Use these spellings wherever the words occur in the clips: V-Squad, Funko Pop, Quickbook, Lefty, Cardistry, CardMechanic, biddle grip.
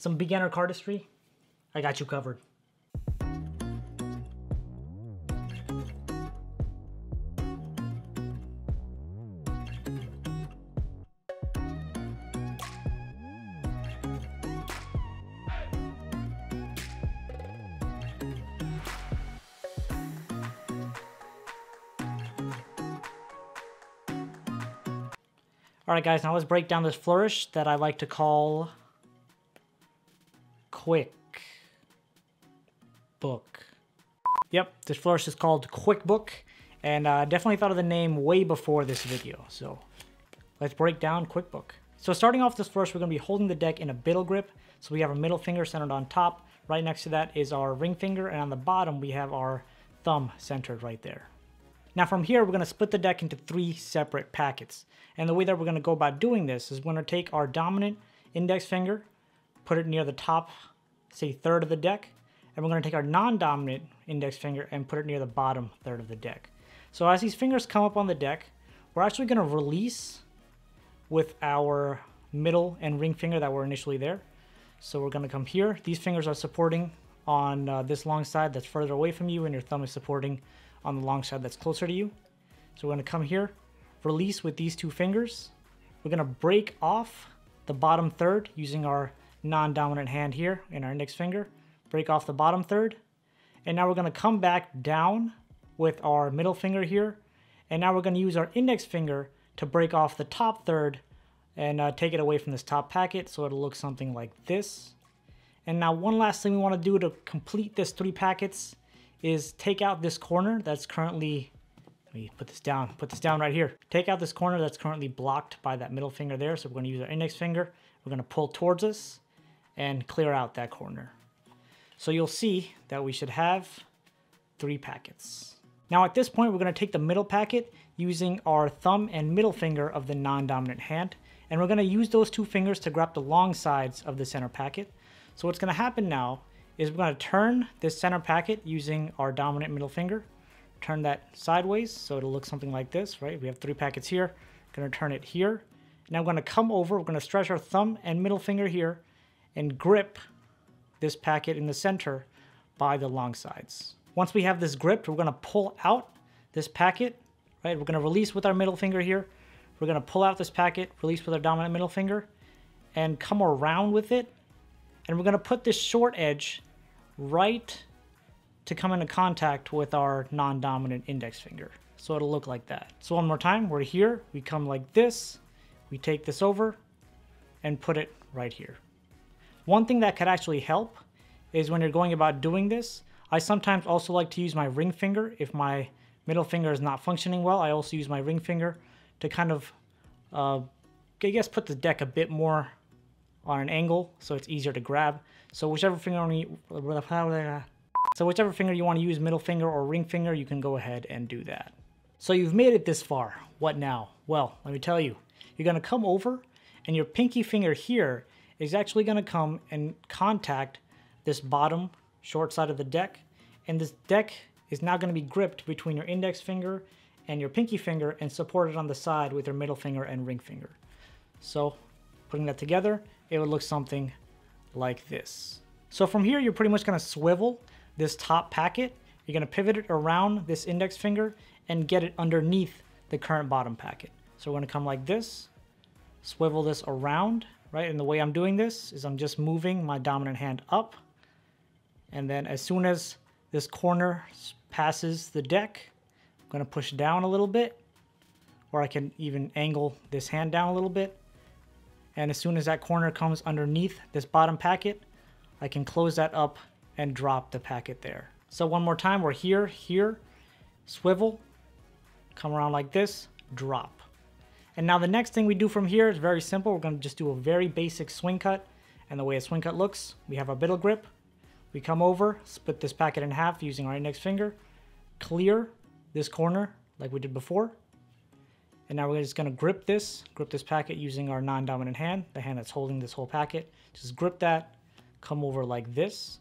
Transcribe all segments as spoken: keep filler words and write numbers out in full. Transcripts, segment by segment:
some beginner cardistry, I got you covered. All right, guys, now let's break down this flourish that I like to call Quickbook. Yep, this flourish is called Quickbook, and I uh, definitely thought of the name way before this video. So let's break down Quickbook. So starting off this flourish, we're gonna be holding the deck in a biddle grip. So we have our middle finger centered on top. Right next to that is our ring finger, and on the bottom, we have our thumb centered right there. Now from here, we're gonna split the deck into three separate packets. And the way that we're gonna go about doing this is we're gonna take our dominant index finger, put it near the top, say third of the deck, and we're gonna take our non-dominant index finger and put it near the bottom third of the deck. So as these fingers come up on the deck, we're actually gonna release with our middle and ring finger that were initially there. So we're gonna come here. These fingers are supporting on uh, this long side that's further away from you, and your thumb is supporting on the long side that's closer to you. So we're gonna come here, release with these two fingers. We're gonna break off the bottom third using our non-dominant hand here and our index finger, break off the bottom third. And now we're gonna come back down with our middle finger here. And now we're gonna use our index finger to break off the top third and uh, take it away from this top packet. So it'll look something like this. And now one last thing we wanna do to complete this three packets is take out this corner that's currently, let me put this down, put this down right here. Take out this corner that's currently blocked by that middle finger there. So we're gonna use our index finger. We're gonna pull towards us and clear out that corner. So you'll see that we should have three packets. Now at this point, we're gonna take the middle packet using our thumb and middle finger of the non-dominant hand. And we're gonna use those two fingers to grab the long sides of the center packet. So what's gonna happen now is we're gonna turn this center packet using our dominant middle finger, turn that sideways so it'll look something like this, right? We have three packets here, gonna turn it here. Now we're gonna come over, we're gonna stretch our thumb and middle finger here and grip this packet in the center by the long sides. Once we have this gripped, we're gonna pull out this packet, right? We're gonna release with our middle finger here. We're gonna pull out this packet, release with our dominant middle finger, and come around with it. And we're gonna put this short edge right to come into contact with our non-dominant index finger. So it'll look like that. So one more time, we're here, we come like this, we take this over and put it right here. One thing that could actually help is when you're going about doing this, I sometimes also like to use my ring finger. If my middle finger is not functioning well, I also use my ring finger to kind of, uh, I guess, put the deck a bit more on an angle so it's easier to grab. So whichever finger you, so whichever finger you want to use, middle finger or ring finger, you can go ahead and do that. So you've made it this far. What now? Well, let me tell you, you're going to come over and your pinky finger here is actually going to come and contact this bottom short side of the deck. And this deck is now going to be gripped between your index finger and your pinky finger and supported on the side with your middle finger and ring finger. So putting that together, it would look something like this. So from here, you're pretty much gonna swivel this top packet. You're gonna pivot it around this index finger and get it underneath the current bottom packet. So we're gonna come like this, swivel this around, right? And the way I'm doing this is I'm just moving my dominant hand up. And then as soon as this corner passes the deck, I'm gonna push down a little bit, or I can even angle this hand down a little bit. And as soon as that corner comes underneath this bottom packet, I can close that up and drop the packet there. So one more time, we're here, here, swivel, come around like this, drop. And now the next thing we do from here is very simple. We're gonna just do a very basic swing cut. And the way a swing cut looks, we have our biddle grip. We come over, split this packet in half using our index finger, clear this corner like we did before. And now we're just gonna grip this, grip this packet using our non-dominant hand, the hand that's holding this whole packet. Just grip that, come over like this.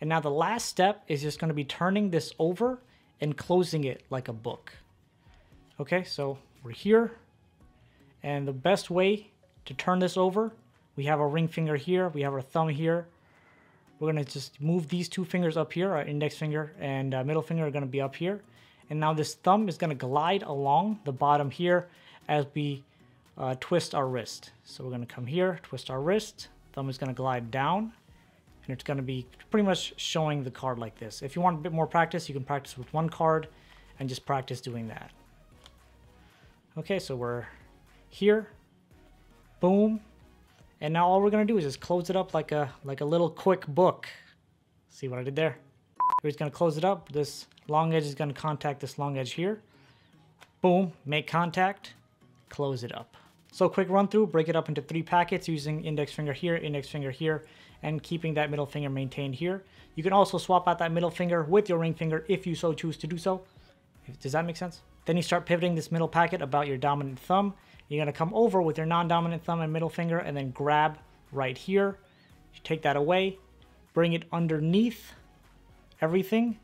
And now the last step is just gonna be turning this over and closing it like a book. Okay, so we're here. And the best way to turn this over We have our ring finger here, we have our thumb here. We're gonna just move these two fingers up here, our index finger and uh, middle finger are gonna be up here. And now this thumb is gonna glide along the bottom here as we uh, twist our wrist. So we're gonna come here, twist our wrist, thumb is gonna glide down, and it's gonna be pretty much showing the card like this. If you want a bit more practice, you can practice with one card and just practice doing that. Okay, so we're here, boom. And now all we're gonna do is just close it up like a like a little quick book. See what I did there? We're just gonna close it up. This long edge is gonna contact this long edge here. Boom, make contact, close it up. So quick run through, break it up into three packets using index finger here, index finger here, and keeping that middle finger maintained here. You can also swap out that middle finger with your ring finger if you so choose to do so. Does that make sense? Then you start pivoting this middle packet about your dominant thumb. You're gonna come over with your non-dominant thumb and middle finger and then grab right here. You take that away, bring it underneath everything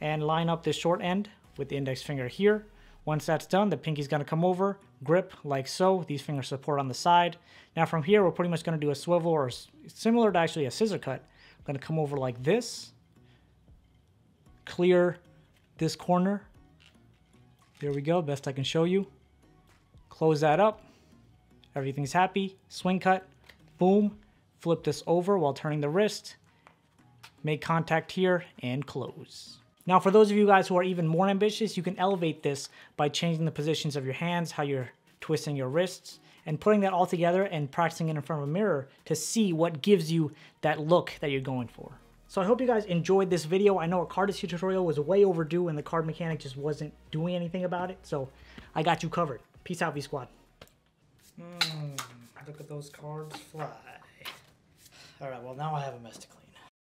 and line up this short end with the index finger here. Once that's done, the pinky's gonna come over, grip like so, these fingers support on the side. Now from here, we're pretty much gonna do a swivel or similar to actually a scissor cut. I'm gonna come over like this, clear this corner. There we go, best I can show you. Close that up, everything's happy, swing cut, boom, flip this over while turning the wrist, make contact here, and close. Now for those of you guys who are even more ambitious, you can elevate this by changing the positions of your hands, how you're twisting your wrists, and putting that all together and practicing it in front of a mirror to see what gives you that look that you're going for. So I hope you guys enjoyed this video. I know a Cardistry tutorial was way overdue and the card mechanic just wasn't doing anything about it, so I got you covered. Peace out, V-Squad. Mm, look at those cards fly. All right, well, now I have a mess to clean.